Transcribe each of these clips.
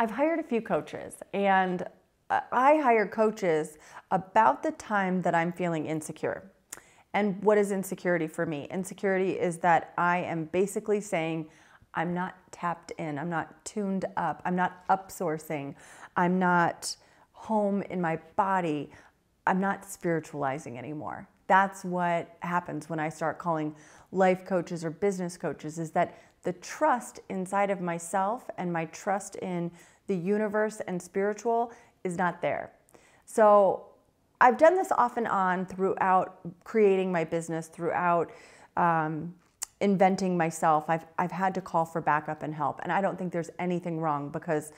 I've hired a few coaches, and I hire coaches about the time that I'm feeling insecure. And what is insecurity for me? Insecurity is that I am basically saying, I'm not tapped in, I'm not tuned up, I'm not upsourcing, I'm not home in my body, I'm not spiritualizing anymore. That's what happens when I start calling life coaches or business coaches, is that the trust inside of myself and my trust in the universe and spiritual is not there. So I've done this off and on throughout creating my business, throughout inventing myself. I've had to call for backup and help. And I don't think there's anything wrong, because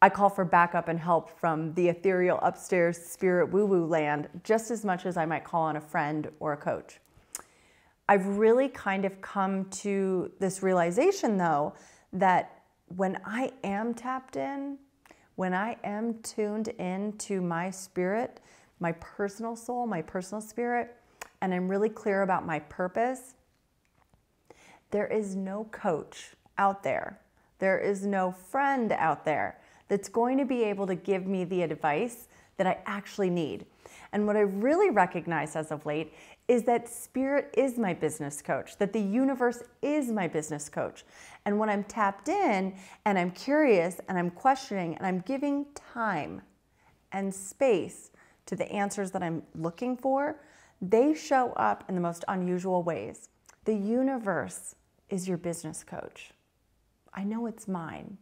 I call for backup and help from the ethereal upstairs spirit woo-woo land just as much as I might call on a friend or a coach. I've really kind of come to this realization, though, that when I am tapped in, when I am tuned into my spirit, my personal soul, my personal spirit, and I'm really clear about my purpose, there is no coach out there. There is no friend out there that's going to be able to give me the advice that I actually need. And what I really recognize as of late is that spirit is my business coach, that the universe is my business coach. And when I'm tapped in and I'm curious and I'm questioning and I'm giving time and space to the answers that I'm looking for, they show up in the most unusual ways. The universe is your business coach. I know it's mine,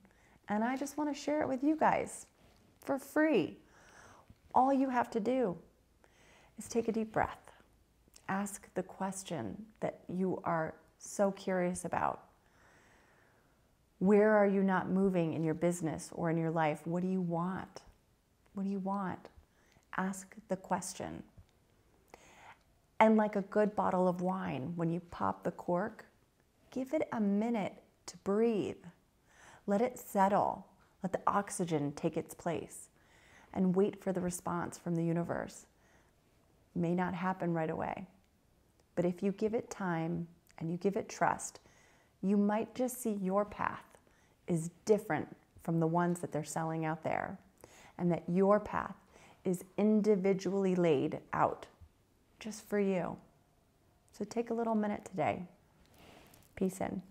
and I just want to share it with you guys for free. All you have to do is take a deep breath. Ask the question that you are so curious about. Where are you not moving in your business or in your life? What do you want? What do you want? Ask the question. And like a good bottle of wine, when you pop the cork, give it a minute to breathe. Let it settle. Let the oxygen take its place, and wait for the response from the universe. It may not happen right away, but if you give it time and you give it trust, you might just see your path is different from the ones that they're selling out there, and that your path is individually laid out just for you. So take a little minute today. Peace in.